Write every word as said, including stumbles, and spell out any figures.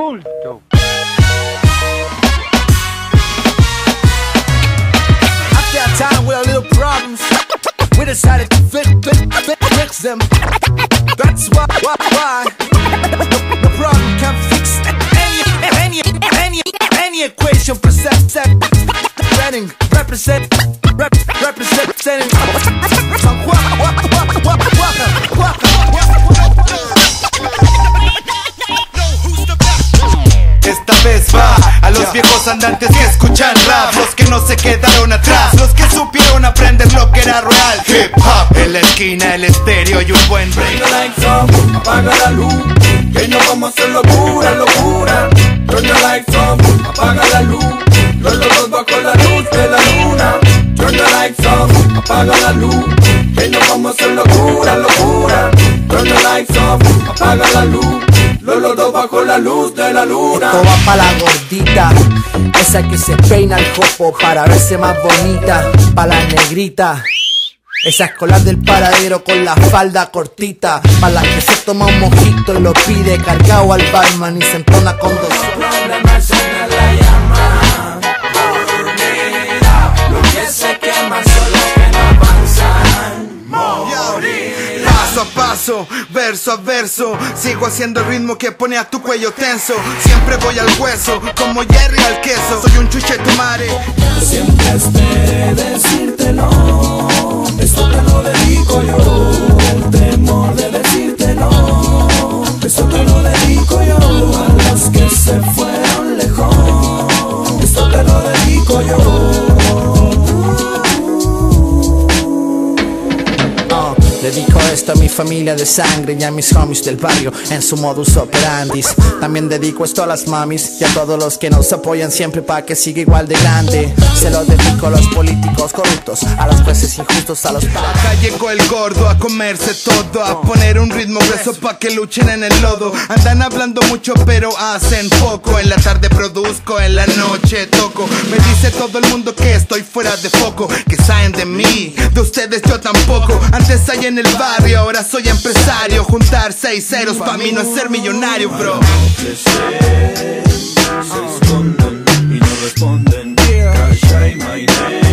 culto. After our time with our little problems, we decided to fix, fix, fix them. That's why, why, why the problem can't fix any, any, any, any equation for self-representing, represent, rep, representing. Esta vez va a los viejos andantes que escuchan rap, los que no se quedaron atrás, los que supieron aprender lo que era real. Hip hop en la esquina, el estéreo y un buen break. Apaga la luz, que no vamos a hacer locura, locura. Turn the lights off, apaga la luz, los lobos bajo la luz de la luna. Turn the lights off, apaga la luz, que no vamos a hacer locura, locura. Turn the lights off, apaga la luz, los dos bajo la luz de la luna. Esto va pa' la gordita, esa que se peina el copo para verse más bonita, pa' la negrita, esa escolar del paradero con la falda cortita, pa' la que se toma un mojito y lo pide cargado al barman y se entona con dos. Paso, verso a verso, sigo haciendo el ritmo que pone a tu cuello tenso. Siempre voy al hueso, como Jerry al queso. Soy un chuchetumare. Yo siempre esperé decírtelo, esto te lo dedico yo. El temor de decírtelo, esto te lo dedico yo. A los que se fueron lejos, esto te lo dedico yo. Dedico esto a mi familia de sangre y a mis homies del barrio en su modus operandi. También dedico esto a las mamis y a todos los que nos apoyan siempre para que siga igual de grande. Se lo dedico a los políticos corruptos, a los jueces injustos, a los... Acá llegó el gordo a comerse todo, a poner un ritmo grueso pa' que luchen en el lodo. Andan hablando mucho pero hacen poco. En la tarde produzco, en la noche toco. Me dice todo el mundo que estoy fuera de foco, que saben de mí, de ustedes yo tampoco. Antes allá en el barrio, ahora soy empresario. Juntar seis ceros pa' mí no es ser millonario, bro. Se esconden y no responden. Calla y mainé.